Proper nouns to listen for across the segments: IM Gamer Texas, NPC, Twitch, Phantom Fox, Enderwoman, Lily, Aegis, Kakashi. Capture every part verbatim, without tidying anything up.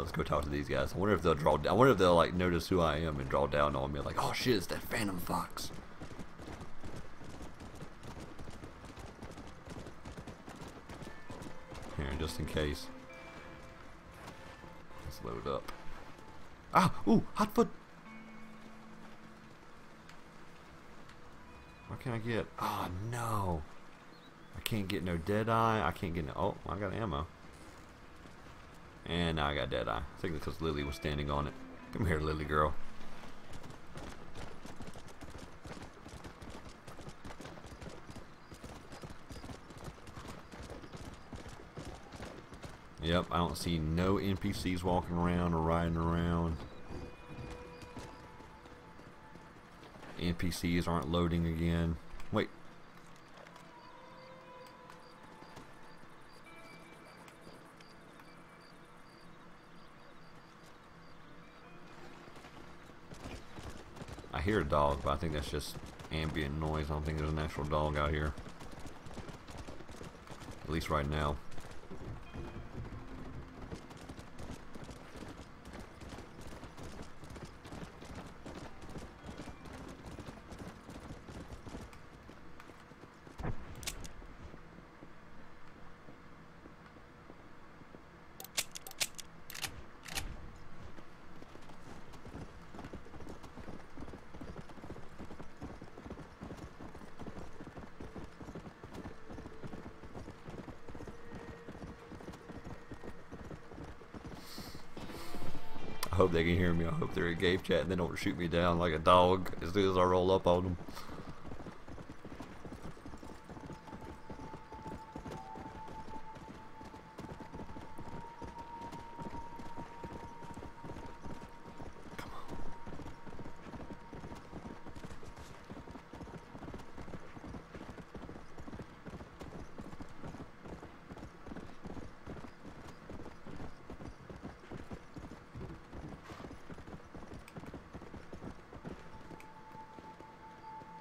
let's go talk to these guys. I wonder if they'll draw. I wonder if they'll like notice who I am and draw down on me. Like, oh shit, it's that Phantom Fox. Here, just in case. Let's load up. Ah, ooh, hot foot. What can I get? Oh no, I can't get no dead eye. I can't get no. Oh, I got ammo. And now I got dead eye. I think that's because Lily was standing on it. Come here, Lily girl. Yep, I don't see no N P Cs walking around or riding around. N P Cs aren't loading again. Wait. I hear a dog, but I think that's just ambient noise. I don't think there's an actual dog out here. At least right now. I hope they can hear me. I hope they're in game chat and they don't shoot me down like a dog as soon as I roll up on them. Come on.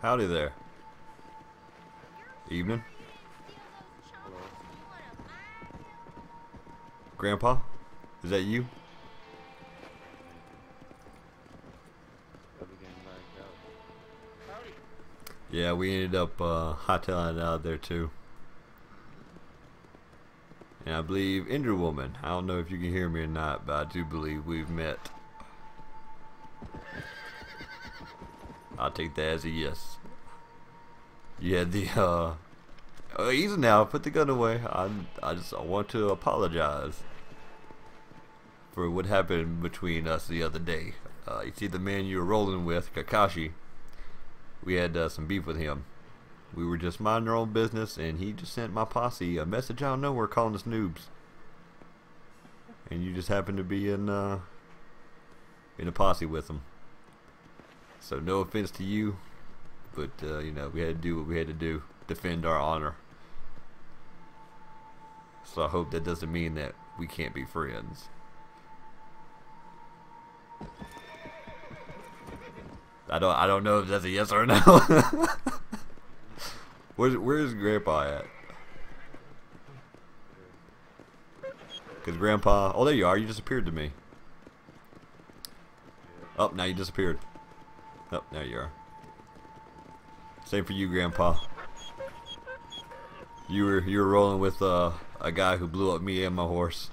Howdy there. Evening. Grandpa? Is that you? Yeah, we ended up uh, hightailing it out of there too. And I believe Enderwoman. I don't know if you can hear me or not, but I do believe we've met. I'll take that as a yes. Yeah, the uh, oh, easy now. Put the gun away. I I just I want to apologize for what happened between us the other day. Uh, you see, the man you were rolling with, Kakashi. We had uh, some beef with him. We were just minding our own business, and he just sent my posse a message out of nowhere calling us noobs. And you just happened to be in uh, in a posse with him. So no offense to you, but uh, you know, we had to do what we had to do, defend our honor. So I hope that doesn't mean that we can't be friends. I don't I don't know if that's a yes or a no. Where's where's Grandpa at? Cause Grandpa, oh there you are, you disappeared to me. Oh, now you disappeared. Oh, there you are. Same for you, Grandpa. You were you were rolling with uh, a guy who blew up me and my horse,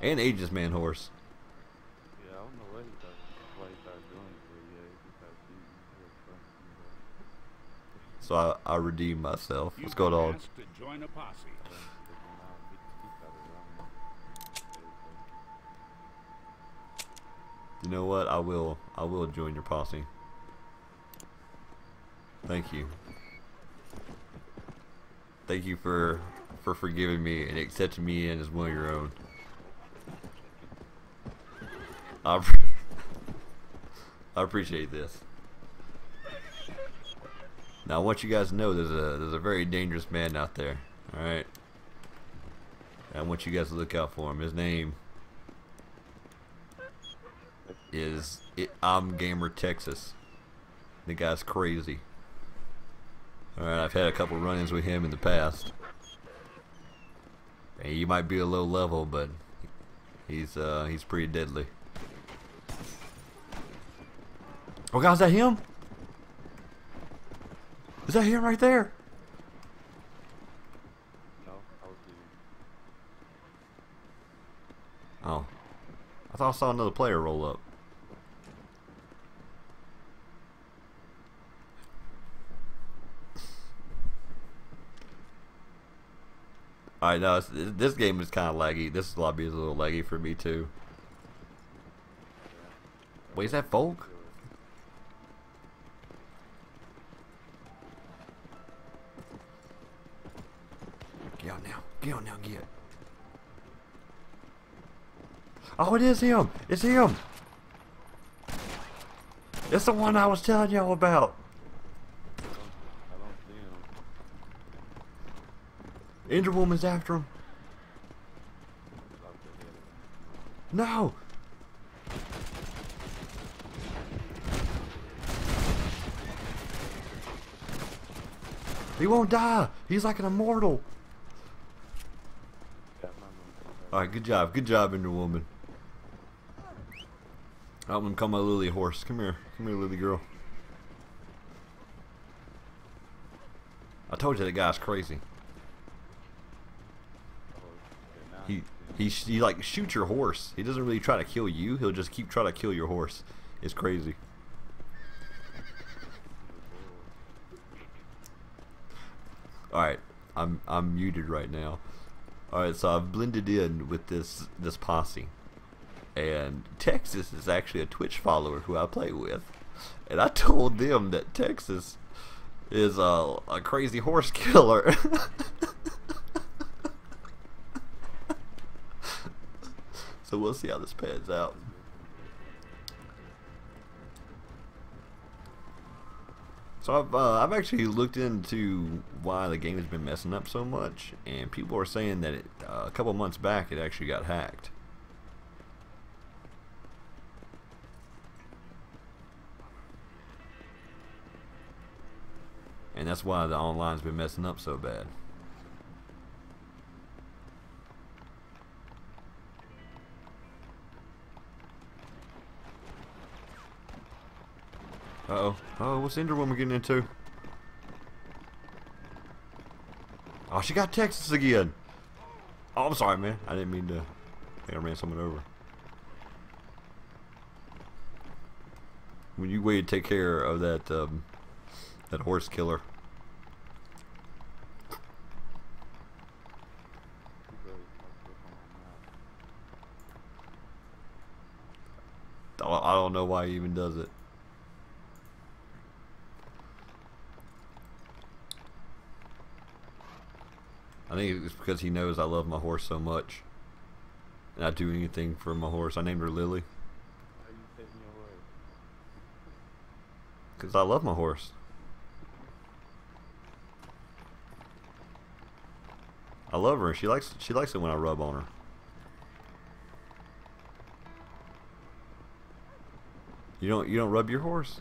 and Aegis man horse. Yeah, I don't know what he thought, what he thought doing, but yeah, he thought he was fun, you know. So I I redeemed myself. What's going on? You know what? I will I will join your posse. Thank you. Thank you for for forgiving me and accepting me in as one of your own. I, I appreciate this. Now I want you guys to know there's a there's a very dangerous man out there. All right. I want you guys to look out for him. His name is I M Gamer Texas. The guy's crazy. Alright, I've had a couple run-ins with him in the past. And you might be a low level, but He's uh he's pretty deadly. Oh God, is that him? Is that him right there? No, I was leaving. Oh, I thought I saw another player roll up. Alright, no, this game is kind of laggy. This lobby is a little laggy for me too. Wait, is that folk? Get out now. Get out now, get. Oh, it is him. It's him. It's the one I was telling y'all about. Enderwoman's after him. No! He won't die! He's like an immortal! Alright, good job. Good job, Enderwoman. I'm gonna call my Lily horse. Come here. Come here, Lily girl. I told you that guy's crazy. He, he, he like shoots your horse. He doesn't really try to kill you. He'll just keep trying to kill your horse. It's crazy. Alright, I'm I'm muted right now. Alright, so I've blended in with this this posse. And Texas is actually a Twitch follower who I play with. And I told them that Texas is a, a crazy horse killer. So we'll see how this pans out. So I've uh, I've actually looked into why the game has been messing up so much, and people are saying that it, uh, a couple months back it actually got hacked. And that's why the online's been messing up so bad. Uh-oh. Oh, what's Enderwoman getting into? Oh, she got Texas again. Oh, I'm sorry, man. I didn't mean to. I think I ran someone over. When you wait to take care of that, um, that horse killer. I don't know why he even does it. I think it's because he knows I love my horse so much, and I do anything for my horse. I named her Lily. How you taking your horse? Because I love my horse. I love her. She likes she likes it when I rub on her. You don't you don't rub your horse?